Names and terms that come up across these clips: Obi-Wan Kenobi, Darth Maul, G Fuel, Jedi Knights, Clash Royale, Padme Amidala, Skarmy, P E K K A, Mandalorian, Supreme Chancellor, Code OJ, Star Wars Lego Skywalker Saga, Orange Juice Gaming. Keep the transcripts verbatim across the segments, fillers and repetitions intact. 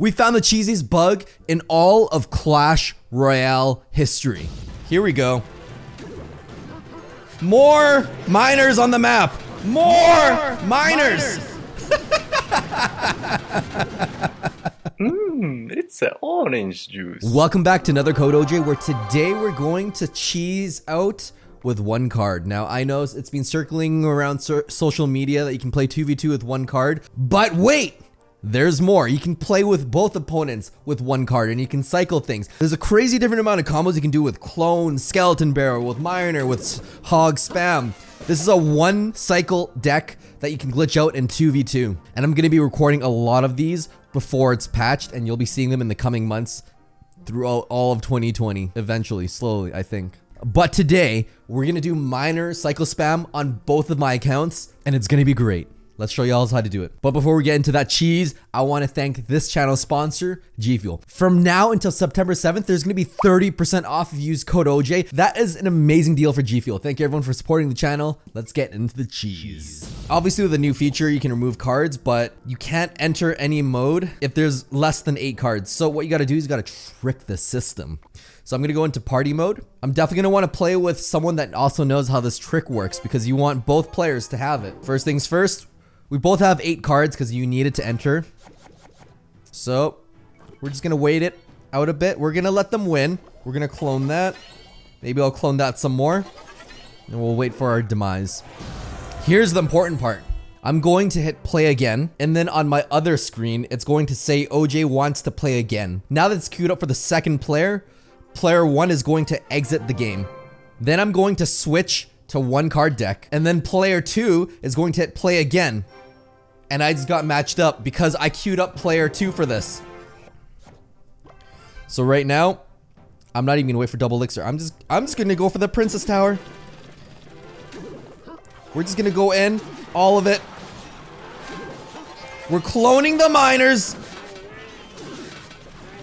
We found the cheesiest bug in all of Clash Royale history. Here we go. More miners on the map. More, More miners. miners. Mmm, it's an orange juice. Welcome back to another Code O J, where today we're going to cheese out with one card. Now, I know it's been circling around so social media that you can play two v two with one card, but wait! There's more. You can play with both opponents with one card, and you can cycle things. There's a crazy different amount of combos you can do with clone, skeleton barrel, with miner, with hog spam. This is a one cycle deck that you can glitch out in two v two. And I'm going to be recording a lot of these before it's patched, and you'll be seeing them in the coming months throughout all of twenty twenty. Eventually, slowly, I think. But today, we're going to do miner cycle spam on both of my accounts, and it's going to be great. Let's show y'all how to do it. But before we get into that cheese, I want to thank this channel sponsor, G Fuel. From now until September seventh, there's going to be thirty percent off if you use code O J. That is an amazing deal for G Fuel. Thank you everyone for supporting the channel. Let's get into the cheese. Obviously with the new feature, you can remove cards, but you can't enter any mode if there's less than eight cards. So what you got to do is you got to trick the system. So I'm going to go into party mode. I'm definitely going to want to play with someone that also knows how this trick works, because you want both players to have it. First things first. We both have eight cards because you needed to enter. So we're just going to wait it out a bit. We're going to let them win. We're going to clone that. Maybe I'll clone that some more. And we'll wait for our demise. Here's the important part. I'm going to hit play again. And then on my other screen, it's going to say O J wants to play again. Now that it's queued up for the second player, player one is going to exit the game. Then I'm going to switch to one card deck. And then player two is going to hit play again. And I just got matched up because I queued up player two for this. So right now, I'm not even gonna wait for double elixir. I'm just, I'm just gonna go for the princess tower. We're just gonna go in, all of it. We're cloning the miners.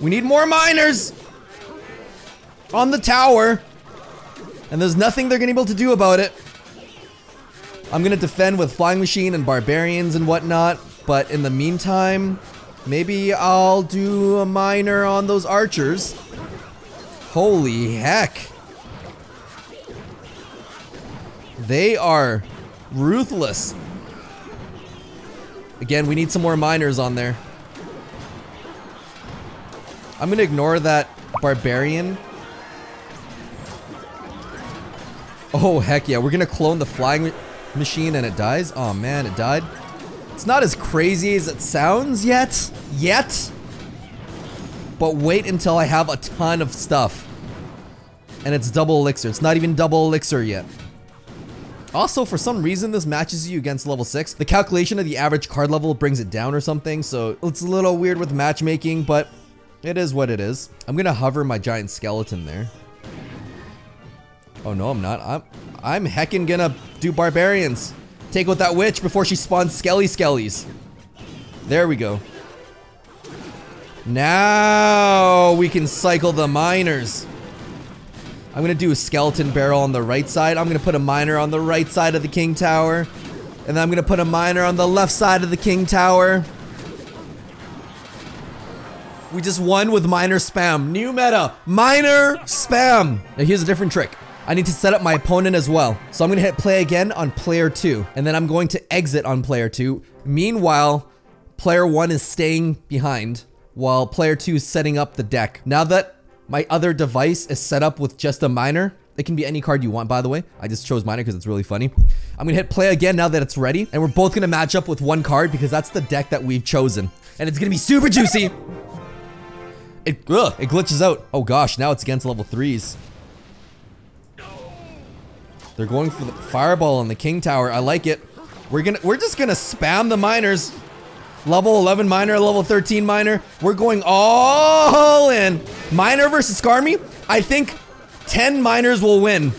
We need more miners on the tower. And there's nothing they're gonna be able to do about it. I'm gonna defend with Flying Machine and Barbarians and whatnot, but in the meantime, maybe I'll do a miner on those archers. Holy heck. They are ruthless. Again, we need some more miners on there. I'm gonna ignore that Barbarian. Oh heck yeah, we're gonna clone the Flying Machine and it dies. Oh man, it died. It's not as crazy as it sounds yet. Yet. But wait until I have a ton of stuff. And it's double elixir. It's not even double elixir yet. Also, for some reason, this matches you against level six. The calculation of the average card level brings it down or something. So it's a little weird with matchmaking, but it is what it is. I'm gonna hover my giant skeleton there. Oh no, I'm not. I'm I'm heckin' gonna do barbarians. Take out that witch before she spawns skelly skellies. There we go. Now we can cycle the miners. I'm gonna do a skeleton barrel on the right side. I'm gonna put a miner on the right side of the king tower. And then I'm gonna put a miner on the left side of the king tower. We just won with miner spam. New meta, miner spam. Now here's a different trick. I need to set up my opponent as well. So I'm gonna hit play again on player two, and then I'm going to exit on player two. Meanwhile, player one is staying behind while player two is setting up the deck. Now that my other device is set up with just a miner, it can be any card you want, by the way. I just chose miner because it's really funny. I'm gonna hit play again now that it's ready, and we're both gonna match up with one card because that's the deck that we've chosen. And it's gonna be super juicy. It, ugh, it glitches out. Oh gosh, now it's against level threes. They're going for the fireball on the king tower. I like it. We're gonna, we're just gonna spam the miners. Level eleven miner, level thirteen miner. We're going all in. Miner versus Skarmy. I think ten miners will win.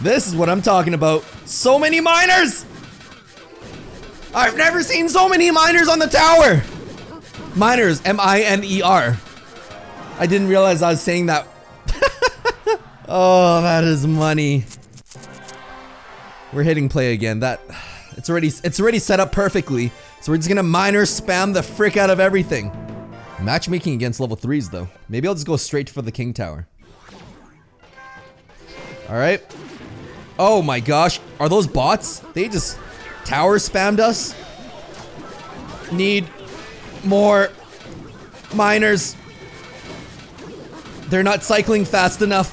This is what I'm talking about. So many miners. I've never seen so many miners on the tower. Miners, M I N E R. I didn't realize I was saying that. Oh, that is money. We're hitting play again. That it's already it's already set up perfectly. So we're just gonna minor spam the frick out of everything. Matchmaking against level threes though. Maybe I'll just go straight for the king tower. All right. Oh my gosh, are those bots? They just tower spammed us. Need more miners. They're not cycling fast enough.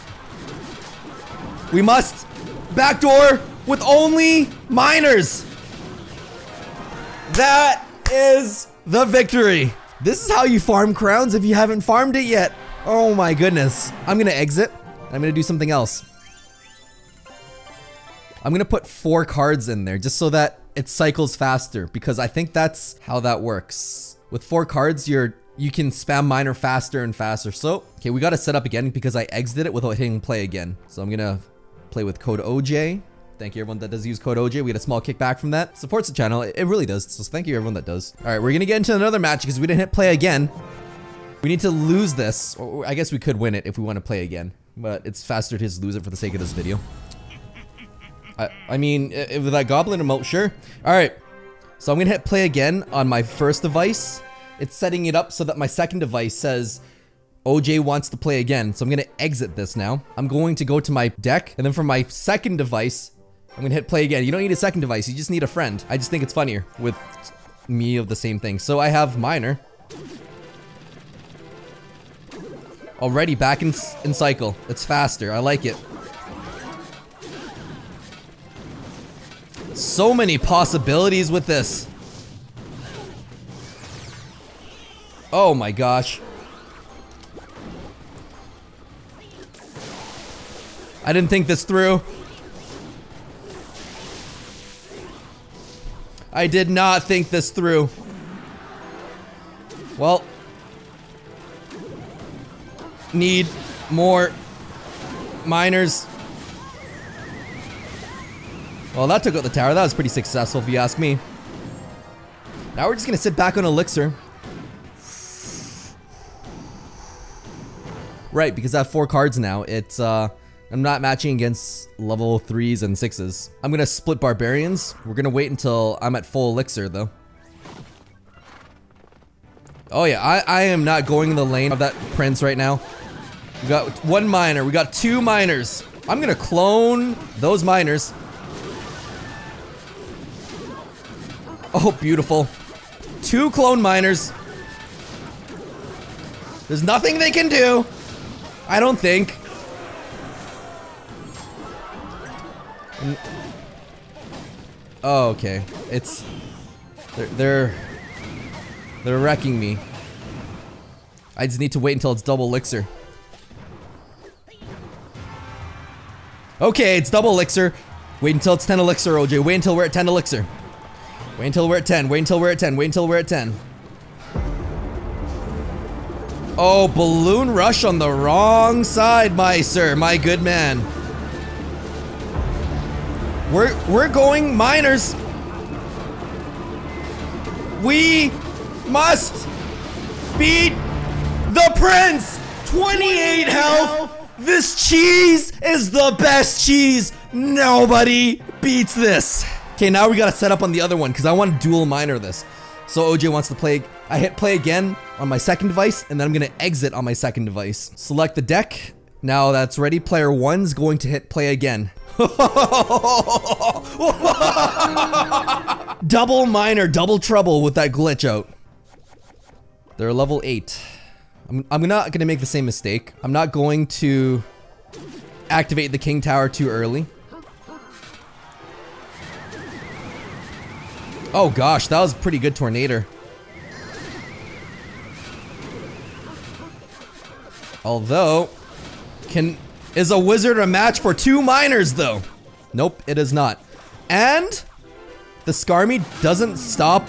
We must backdoor with only miners. That is the victory. This is how you farm crowns if you haven't farmed it yet. Oh my goodness. I'm gonna exit. I'm gonna do something else. I'm gonna put four cards in there just so that it cycles faster, because I think that's how that works. With four cards, you're you can spam miner faster and faster. So, okay, we gotta set up again because I exited it without hitting play again. So I'm gonna play with Code O J. Thank you everyone that does use Code O J. We get a small kickback from that. Supports the channel, it really does. So thank you everyone that does. All right, we're gonna get into another match because we didn't hit play again. We need to lose this. Or I guess we could win it if we want to play again, but it's faster to just lose it for the sake of this video. I, I mean, with that goblin remote, sure. All right, so I'm gonna hit play again on my first device. It's setting it up so that my second device says O J wants to play again. So I'm gonna exit this now. I'm going to go to my deck, and then for my second device, I'm gonna hit play again. You don't need a second device, you just need a friend. I just think it's funnier with me of the same thing. So I have miner. Already back in, in cycle. It's faster, I like it. So many possibilities with this. Oh my gosh. I didn't think this through. I did not think this through. Well. Need more miners. Well, that took out the tower. That was pretty successful if you ask me. Now we're just gonna sit back on elixir. Right, because I have four cards now. It's uh I'm not matching against level threes and sixes. I'm gonna split barbarians. We're gonna wait until I'm at full elixir though. Oh yeah, I, I am not going in the lane of that prince right now. We got one miner, we got two miners. I'm gonna clone those miners. Oh, beautiful. Two clone miners. There's nothing they can do, I don't think. Oh, okay. It's they're, they're they're wrecking me. I just need to wait until it's double elixir. Okay, it's double elixir. Wait until it's ten elixir, O J. Wait until we're at ten elixir. Wait until we're at ten. Wait until we're at ten. Wait until we're at ten. Oh, balloon rush on the wrong side, my sir, my good man. We're, we're going miners. We must beat the prince. twenty-eight health. This cheese is the best cheese. Nobody beats this. Okay, now we gotta set up on the other one because I want to dual miner this. So O J wants to play. I hit play again on my second device, and then I'm gonna exit on my second device. Select the deck. Now that's ready. Player one's going to hit play again. Double miner, double trouble with that glitch out. They're level eight. I'm, I'm not gonna make the same mistake. I'm not going to activate the king tower too early. Oh gosh, that was a pretty good tornado. Although, can... Is a wizard a match for two miners though? Nope, it is not. And the Skarmy doesn't stop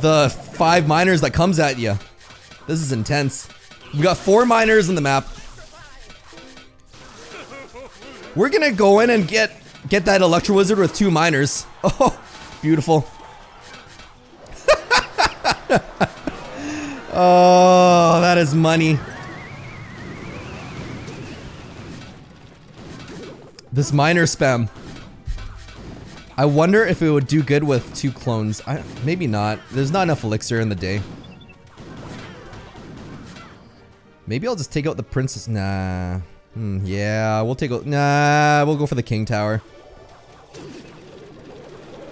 the five miners that comes at you. This is intense. We got four miners in the map. We're gonna go in and get get that Electro Wizard with two miners. Oh, beautiful. Oh, that is money. This miner spam. I wonder if it would do good with two clones. I, maybe not. There's not enough elixir in the day. Maybe I'll just take out the princess. Nah. Hmm, yeah, we'll take out. Nah, we'll go for the king tower.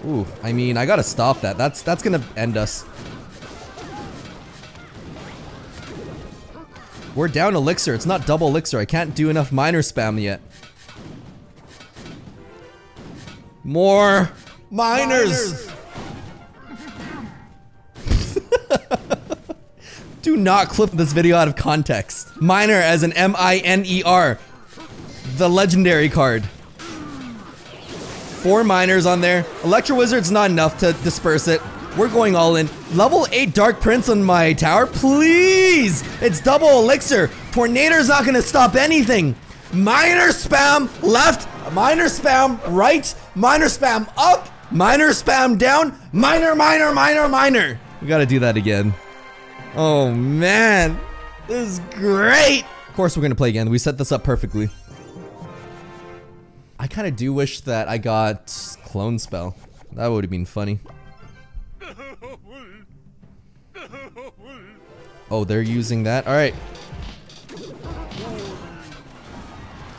Ooh, I mean, I gotta stop that. That's that's gonna end us. We're down elixir. It's not double elixir. I can't do enough miner spam yet. More miners. Do not clip this video out of context. Miner as an M I N E R. The legendary card. Four miners on there. Electro Wizard's not enough to disperse it. We're going all in. Level eight Dark Prince on my tower, please! It's double elixir. Tornado's not gonna stop anything. Miner spam left, miner spam right, miner spam up, miner spam down, miner, miner, miner, miner. We gotta do that again. Oh man, this is great. Of course we're gonna play again. We set this up perfectly. I kinda do wish that I got clone spell. That would've been funny. Oh, they're using that. All right.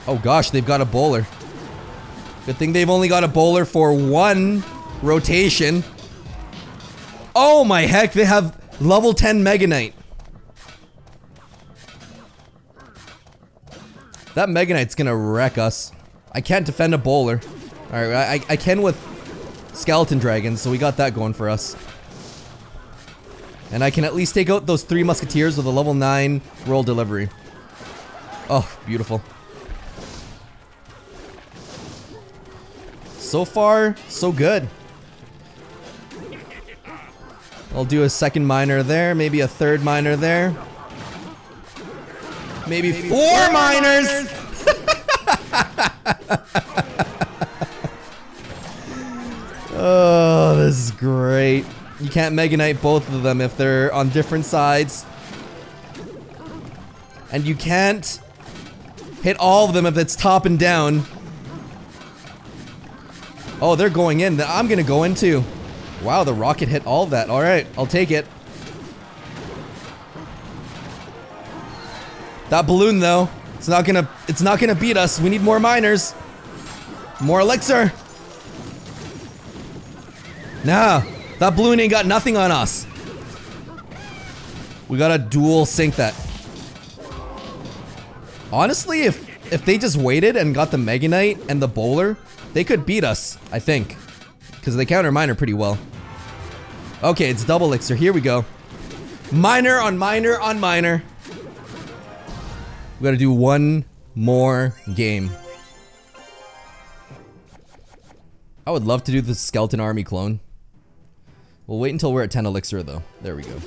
Oh gosh, they've got a bowler. Good thing they've only got a bowler for one rotation. Oh my heck, they have level ten Mega Knight. That Mega Knight's gonna wreck us. I can't defend a bowler. All right, I, I can with Skeleton Dragons, so we got that going for us. And I can at least take out those three musketeers with a level nine roll delivery. Oh, beautiful. So far, so good. I'll do a second miner there, maybe a third miner there. Maybe, maybe four, four miners! miners. Oh, this is great. You can't Mega Knight both of them if they're on different sides. And you can't hit all of them if it's top and down. Oh, they're going in. I'm gonna go in too. Wow, the rocket hit all that. Alright, I'll take it. That balloon though, it's not gonna it's not gonna beat us. We need more miners. More elixir. Nah. That balloon ain't got nothing on us. We gotta dual sync that. Honestly, if if they just waited and got the Mega Knight and the bowler, they could beat us, I think. Because they counter miner pretty well. Okay, it's double elixir. Here we go. Miner on miner on miner. We gotta do one more game. I would love to do the Skeleton Army clone. We'll wait until we're at ten elixir though. There we go.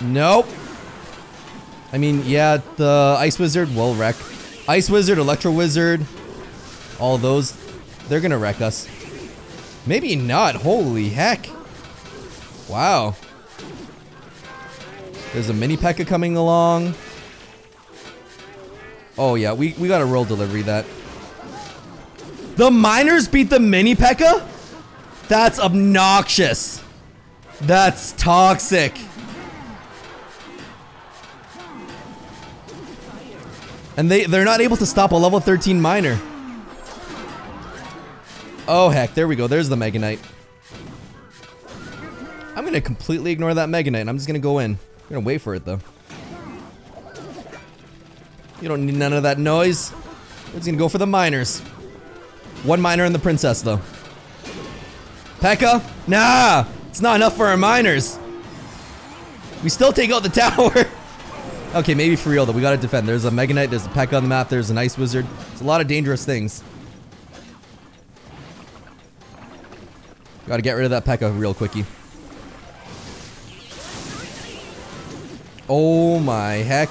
Nope. I mean, yeah, the Ice Wizard will wreck. Ice Wizard, Electro Wizard, all those, they're gonna wreck us. Maybe not, holy heck. Wow. There's a mini P E K K A coming along. Oh yeah, we, we gotta roll delivery that. The miners beat the mini P E K K A? That's obnoxious. That's toxic. And they, they're not able to stop a level thirteen miner. Oh heck, there we go. There's the Mega Knight. I'm gonna completely ignore that Mega Knight. I'm just gonna go in. I'm gonna wait for it though. You don't need none of that noise. I'm just gonna go for the miners. One miner and the princess, though. P E K K A? Nah! It's not enough for our miners! We still take out the tower! Okay, maybe for real, though. We gotta defend. There's a Mega Knight, there's a P E K K A on the map, there's an Ice Wizard. It's a lot of dangerous things. Gotta get rid of that P E K K A real quickie. Oh my heck.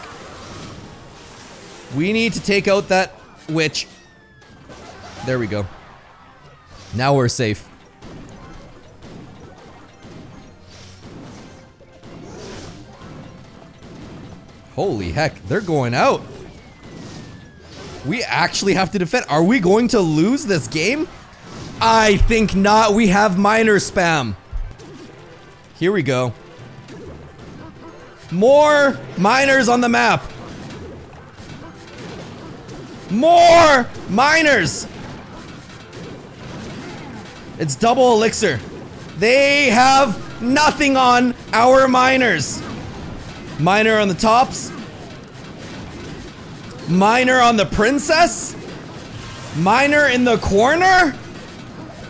We need to take out that witch. There we go. Now we're safe. Holy heck, they're going out. We actually have to defend. Are we going to lose this game? I think not. We have miner spam. Here we go. More miners on the map. More miners. It's double elixir. They have nothing on our miners. Miner on the tops. Miner on the princess. Miner in the corner.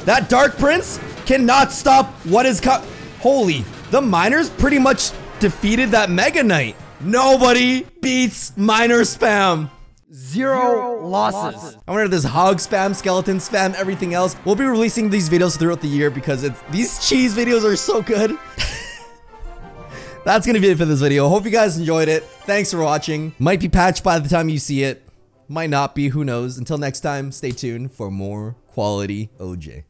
That dark prince cannot stop what is co- Holy, the miners pretty much defeated that mega knight. Nobody beats miner spam. Zero losses. losses. I wonder if this hog spam, skeleton spam, everything else. We'll be releasing these videos throughout the year because it's, these cheese videos are so good. That's gonna be it for this video. Hope you guys enjoyed it. Thanks for watching. Might be patched by the time you see it. Might not be, who knows. Until next time, stay tuned for more quality O J.